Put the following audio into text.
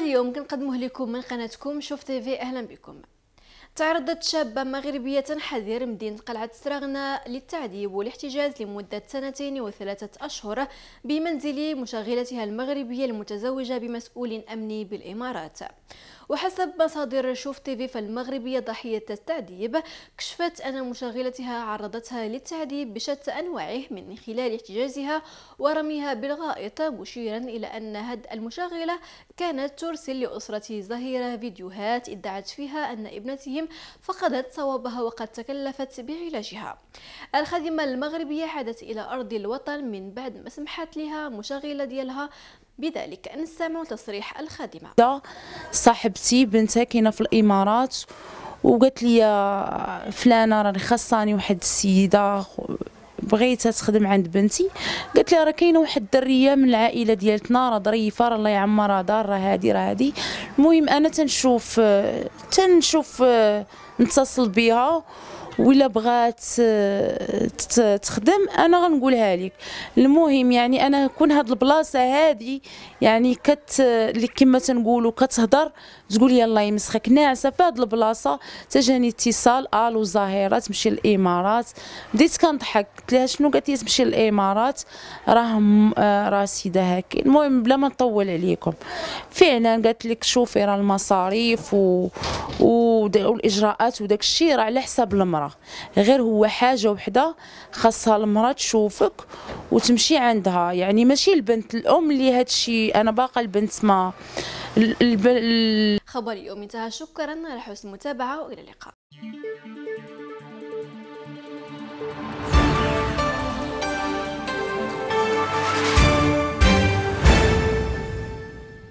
واليوم كنقدموه لكم من قناتكم شوف تيفي. اهلا بكم. تعرضت شابة مغربية حذير مدينة قلعة سراغنة للتعذيب والاحتجاز لمدة 2 و3 أشهر بمنزل مشغلتها المغربية المتزوجة بمسؤول أمني بالإمارات. وحسب مصادر شوف تيفي فالمغربية ضحية التعذيب كشفت أن مشغلتها عرضتها للتعذيب بشتى أنواعه من خلال احتجازها ورميها بالغائط، مشيرا إلى أن هذه المشغلة كانت ترسل لأسرة زهيرة فيديوهات ادعت فيها أن ابنتهم فقدت صوابها وقد تكلفت بعلاجها. الخادمة المغربية عادت إلى أرض الوطن من بعد ما سمحت لها مشغلة ديالها بذلك. نسمعوا تصريح الخادمة. صاحبتي بنتها كاينه في الامارات وقالت لي فلانه راني خاصاني واحد السيده بغيتها تخدم عند بنتي، قالت لي راه كاينه واحد الدريه من العائله ديالتنا راه ظريفه راه الله يعمرها دار راه هادي راه هادي. المهم انا تنشوف نتصل بها ولا بغات تخدم انا غنقولها لك. المهم يعني انا كون هاد البلاصه هادي يعني اللي كما تنقولوا كتهضر تقول يلا يمسخك ناعسه في هاد البلاصه. تجاني اتصال الو زهيره تمشي للامارات، بديت كنضحك قلت لها شنو؟ قالت لي تمشي للامارات راه سيده هكا. المهم بلا ما نطول عليكم فعلا قالت لك شوفي راه المصاريف والاجراءات وداك الشيء راه على حساب المراه، غير هو حاجه وحده خاصها المراه تشوفك وتمشي عندها، يعني ماشي البنت الام اللي هادشي. انا باقا البنت ما خبر اليوم انتهى. شكرا على حسن المتابعه والى اللقاء.